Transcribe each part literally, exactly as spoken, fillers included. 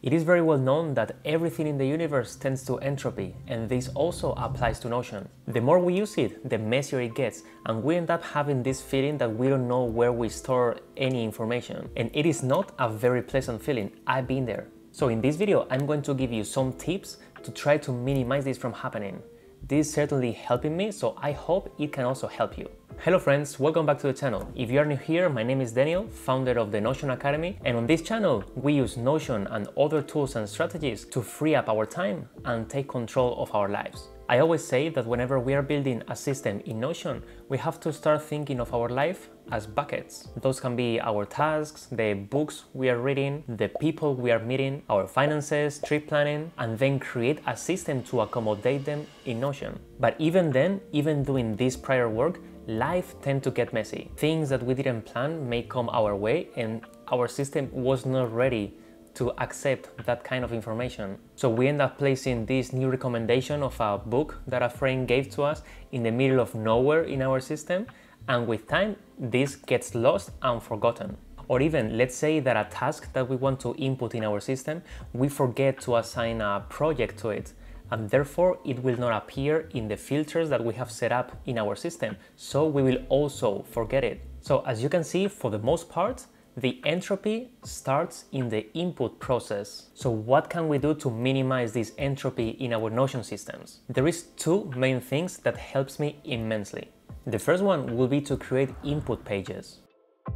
It is very well known that everything in the universe tends to entropy, and this also applies to Notion. The more we use it, the messier it gets, and we end up having this feeling that we don't know where we store any information. And it is not a very pleasant feeling, I've been there. So in this video, I'm going to give you some tips to try to minimize this from happening. This is certainly helping me, so I hope it can also help you. Hello friends, welcome back to the channel. If you are new here, my name is Daniel, founder of the Notion Academy, and on this channel we use Notion and other tools and strategies to free up our time and take control of our lives. I always say that whenever we are building a system in Notion, we have to start thinking of our life as buckets. Those can be our tasks, the books we are reading, the people we are meeting, our finances, trip planning, and then create a system to accommodate them in Notion. But even then, even doing this prior work, life tends to get messy. Things that we didn't plan may come our way, and our system was not ready to accept that kind of information. So we end up placing this new recommendation of a book that a friend gave to us in the middle of nowhere in our system, and with time this gets lost and forgotten. Or even, let's say that a task that we want to input in our system, we forget to assign a project to it, and therefore it will not appear in the filters that we have set up in our system, so we will also forget it. So as you can see, for the most part, the entropy starts in the input process. So what can we do to minimize this entropy in our Notion systems? There is two main things that helps me immensely. The first one will be to create input pages.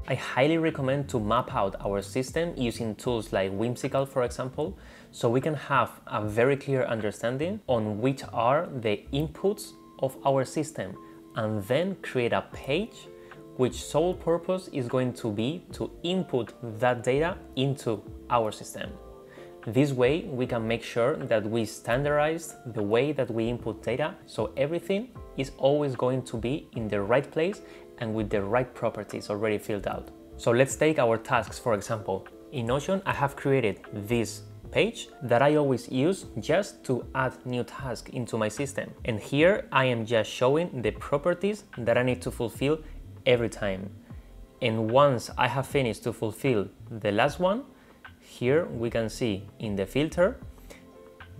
I highly recommend to map out our system using tools like Whimsical, for example, so we can have a very clear understanding on which are the inputs of our system, and then create a page which sole purpose is going to be to input that data into our system. This way we can make sure that we standardize the way that we input data, so everything is always going to be in the right place and with the right properties already filled out. So let's take our tasks, for example. In Notion, I have created this page that I always use just to add new tasks into my system. And here I am just showing the properties that I need to fulfill every time. And once I have finished to fulfill the last one, here we can see in the filter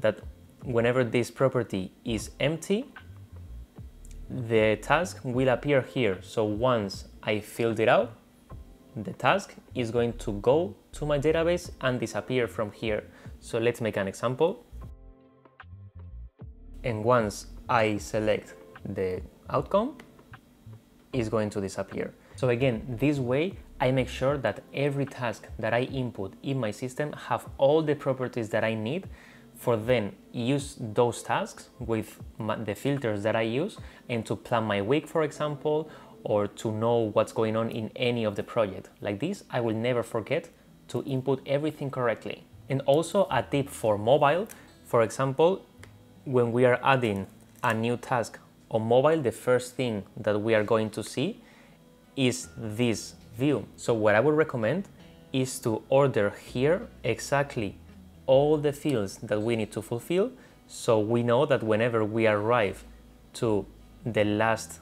that whenever this property is empty, the task will appear here. So once I filled it out, the task is going to go to my database and disappear from here. So let's make an example. And once I select the outcome, is going to disappear. So again, this way I make sure that every task that I input in my system have all the properties that I need for then use those tasks with my, the filters that I use, and to plan my week, for example, or to know what's going on in any of the project. Like this, I will never forget to input everything correctly. And also a tip for mobile, for example, when we are adding a new task on mobile, the first thing that we are going to see is this view. So what I would recommend is to order here exactly all the fields that we need to fulfill, so we know that whenever we arrive to the last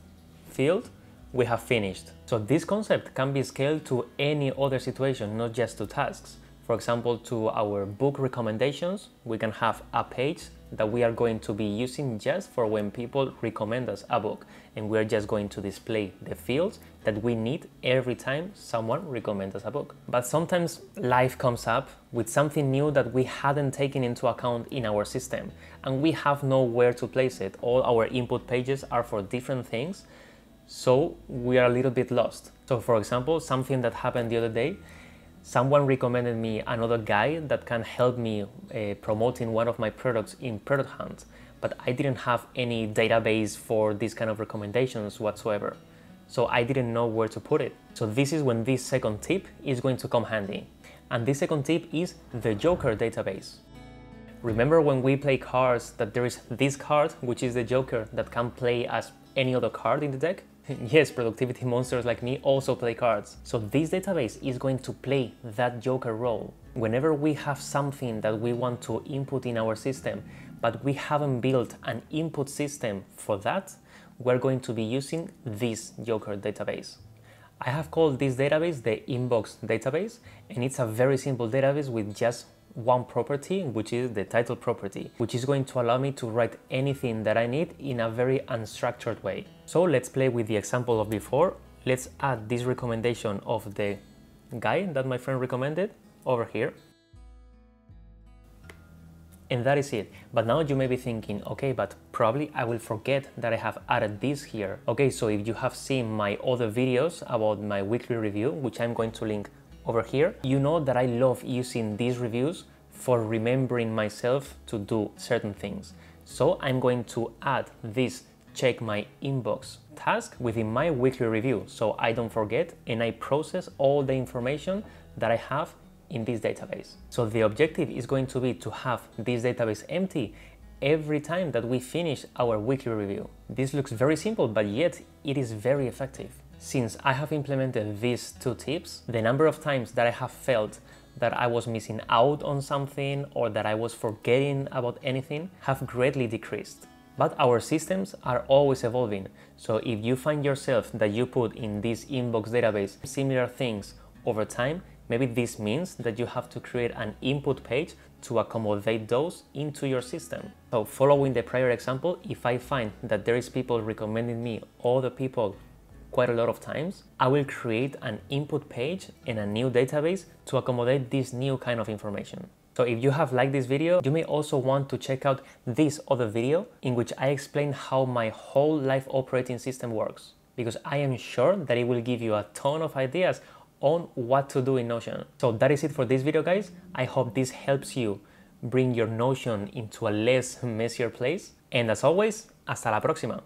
field, we have finished. So this concept can be scaled to any other situation, not just to tasks. For example, to our book recommendations, we can have a page that we are going to be using just for when people recommend us a book, and we're just going to display the fields that we need every time someone recommends us a book. But sometimes life comes up with something new that we hadn't taken into account in our system, and we have nowhere to place it. All our input pages are for different things, so we are a little bit lost. So for example, something that happened the other day, someone recommended me another guide that can help me uh, promoting one of my products in Product Hunt, but I didn't have any database for this kind of recommendations whatsoever. So I didn't know where to put it. So this is when this second tip is going to come handy. And this second tip is the Joker database. Remember when we play cards that there is this card, which is the Joker, that can play as any other card in the deck? Yes, productivity monsters like me also play cards. So this database is going to play that Joker role. Whenever we have something that we want to input in our system, but we haven't built an input system for that, we're going to be using this Joker database. I have called this database the Inbox database, and it's a very simple database with just one property, which is the title property, which is going to allow me to write anything that I need in a very unstructured way. So let's play with the example of before. Let's add this recommendation of the guy that my friend recommended over here. And that is it. But now you may be thinking, okay, but probably I will forget that I have added this here. Okay, so if you have seen my other videos about my weekly review, which I'm going to link over here, you know that I love using these reviews for remembering myself to do certain things. So I'm going to add this check my inbox task within my weekly review so I don't forget and I process all the information that I have in this database. So the objective is going to be to have this database empty every time that we finish our weekly review. This looks very simple, but yet it is very effective. Since I have implemented these two tips, the number of times that I have felt that I was missing out on something or that I was forgetting about anything have greatly decreased. But our systems are always evolving. So if you find yourself that you put in this inbox database similar things over time, maybe this means that you have to create an input page to accommodate those into your system. So following the prior example, if I find that there is people recommending me other people quite a lot of times, I will create an input page and a new database to accommodate this new kind of information. So if you have liked this video, you may also want to check out this other video in which I explain how my whole life operating system works, because I am sure that it will give you a ton of ideas on what to do in Notion. So that is it for this video, guys. I hope this helps you bring your Notion into a less messier place. And as always, hasta la próxima.